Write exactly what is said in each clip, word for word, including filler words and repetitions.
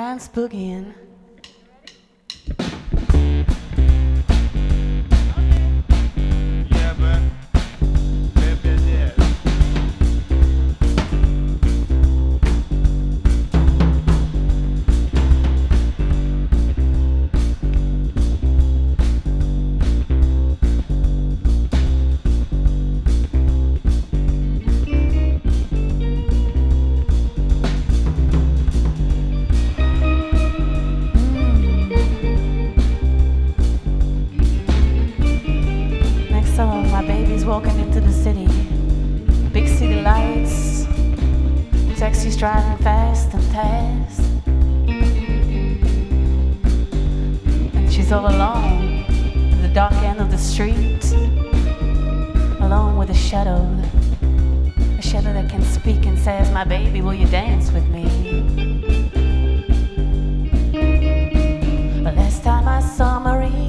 Dance begin. My baby's walking into the city, big city lights, taxis driving fast and fast, and she's all alone in the dark end of the street, alone with a shadow, a shadow that can speak and says, "My baby, will you dance with me?" The last time I saw Marie,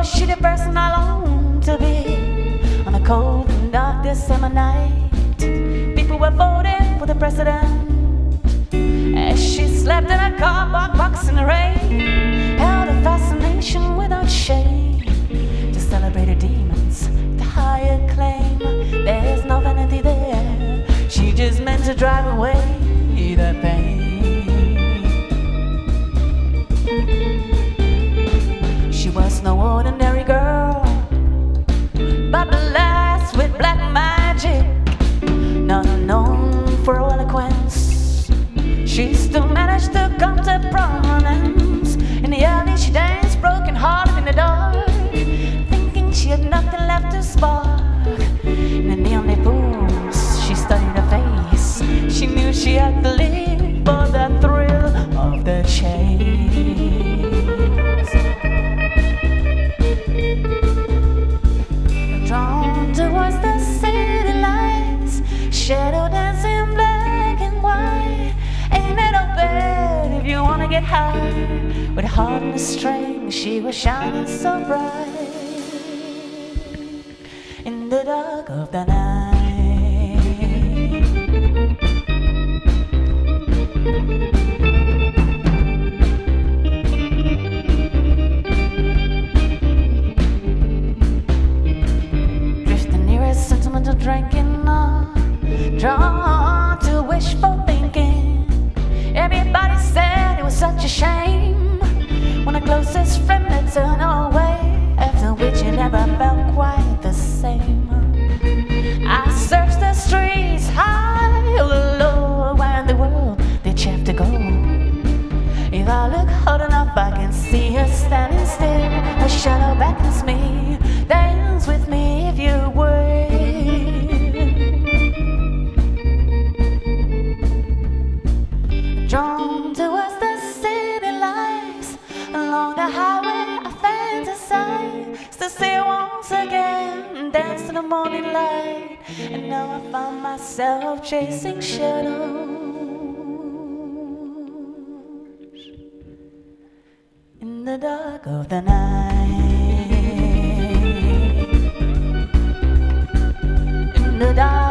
was she the person I longed to be? On a cold and dark December night, people were voting for the president. As she slept in a cardboard box in the rain, held a fascination without shame, to celebrate her demons, to higher claim. There's no vanity there, she just meant to drive away the pain. She was no ordinary girl, but blessed with black magic, not known for eloquence. She still managed to come to prominence. In the early she danced, broken hearted in the dark, thinking she had nothing left to spark. In the neon they fools, she studied her face. She knew she had to live for the thrill of the chase. Drawn towards the city lights, shadow dancing black and white. Ain't it all bad if you wanna get high? With a heart and a string, she was shining so bright in the dark of the night. Drinking on, drawn to wishful thinking. Everybody said it was such a shame when a closest friend had turned away, after which you never felt quite the same. I searched the streets high or low around the world, they chaffed to go. If I look hard enough, I can see her standing still. Her shadow beckons me, dance with me if you would. Drawn towards the city lights, along the highway I fantasize to see her once again, dance in the morning light. And now I find myself chasing shadows in the dark of the night, in the dark.